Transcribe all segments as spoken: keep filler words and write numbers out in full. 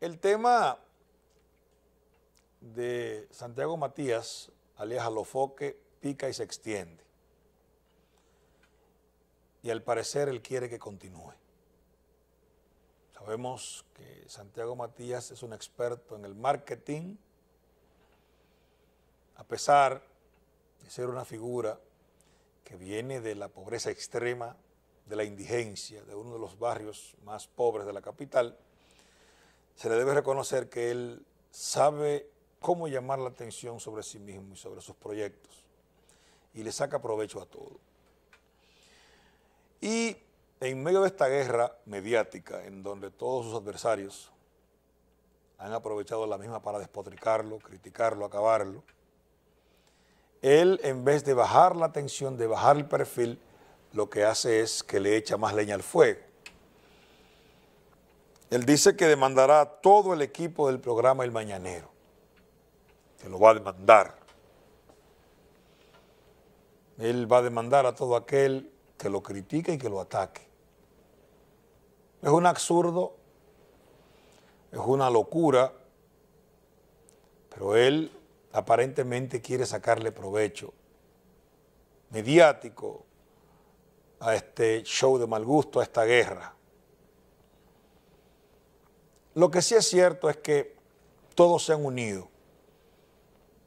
El tema de Santiago Matías, alias Alofoke, pica y se extiende. Y al parecer él quiere que continúe. Sabemos que Santiago Matías es un experto en el marketing, a pesar de ser una figura que viene de la pobreza extrema, de la indigencia, de uno de los barrios más pobres de la capital. Se le debe reconocer que él sabe cómo llamar la atención sobre sí mismo y sobre sus proyectos, y le saca provecho a todo. Y en medio de esta guerra mediática, en donde todos sus adversarios han aprovechado la misma para despotricarlo, criticarlo, acabarlo, él, en vez de bajar la atención, de bajar el perfil, lo que hace es que le echa más leña al fuego. Él dice que demandará a todo el equipo del programa El Mañanero, que lo va a demandar. Él va a demandar a todo aquel que lo critique y que lo ataque. Es un absurdo, es una locura, pero él aparentemente quiere sacarle provecho mediático a este show de mal gusto, a esta guerra. Lo que sí es cierto es que todos se han unido,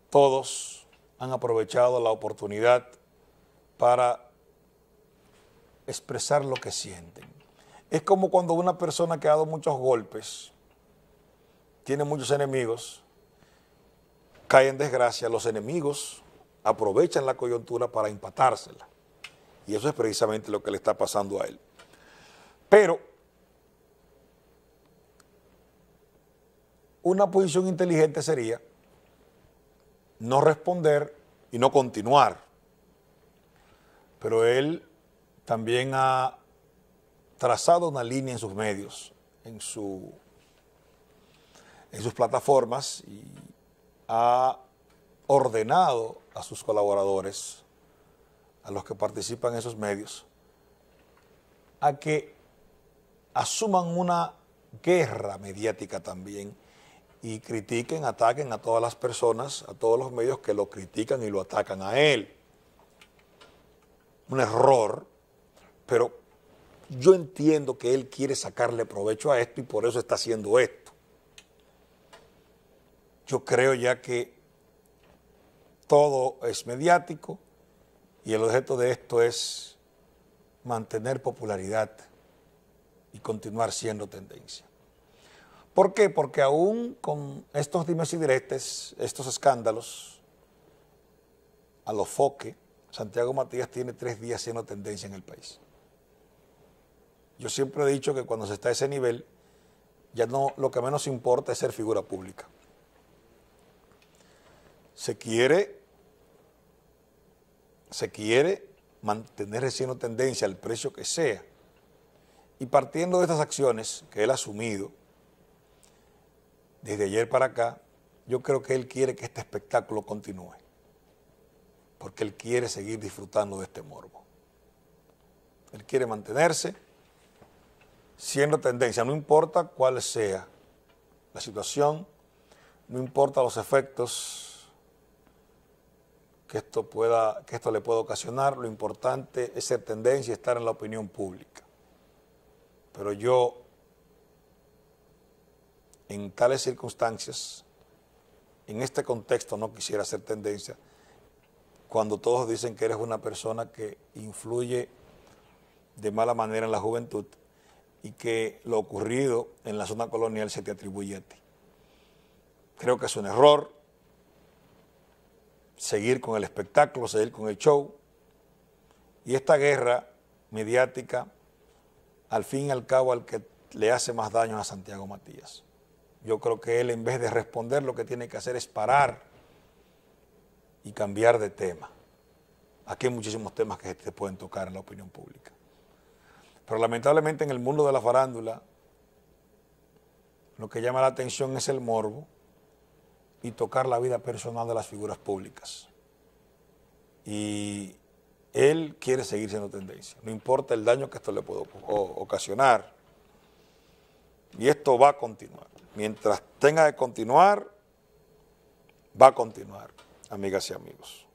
todos han aprovechado la oportunidad para expresar lo que sienten. Es como cuando una persona que ha dado muchos golpes, tiene muchos enemigos, cae en desgracia, los enemigos aprovechan la coyuntura para empatársela. Y eso es precisamente lo que le está pasando a él. Pero una posición inteligente sería no responder y no continuar. Pero él también ha trazado una línea en sus medios, en, su, en sus plataformas, y ha ordenado a sus colaboradores, a los que participan en esos medios, a que asuman una guerra mediática también y critiquen, ataquen a todas las personas, a todos los medios que lo critican y lo atacan a él. Un error, pero yo entiendo que él quiere sacarle provecho a esto y por eso está haciendo esto. Yo creo ya que todo es mediático y el objeto de esto es mantener popularidad y continuar siendo tendencia. ¿Por qué? Porque aún con estos dimes y diretes, estos escándalos, Alofoke, Santiago Matías tiene tres días siendo tendencia en el país. Yo siempre he dicho que cuando se está a ese nivel, ya no, lo que menos importa es ser figura pública. Se quiere, se quiere mantener siendo tendencia al precio que sea. Y partiendo de estas acciones que él ha asumido, desde ayer para acá, yo creo que él quiere que este espectáculo continúe, porque él quiere seguir disfrutando de este morbo. Él quiere mantenerse siendo tendencia, no importa cuál sea la situación, no importa los efectos que esto, pueda, que esto le pueda ocasionar, lo importante es ser tendencia y estar en la opinión pública. Pero yo, en tales circunstancias, en este contexto, no quisiera ser tendencia, cuando todos dicen que eres una persona que influye de mala manera en la juventud y que lo ocurrido en la zona colonial se te atribuye a ti. Creo que es un error seguir con el espectáculo, seguir con el show, y esta guerra mediática, al fin y al cabo, al que le hace más daño a Santiago Matías. Yo creo que él, en vez de responder, lo que tiene que hacer es parar y cambiar de tema. Aquí hay muchísimos temas que se pueden tocar en la opinión pública. Pero lamentablemente en el mundo de la farándula, lo que llama la atención es el morbo y tocar la vida personal de las figuras públicas. Y él quiere seguir siendo tendencia, no importa el daño que esto le pueda ocasionar. Y esto va a continuar. Mientras tenga que continuar, va a continuar, amigas y amigos.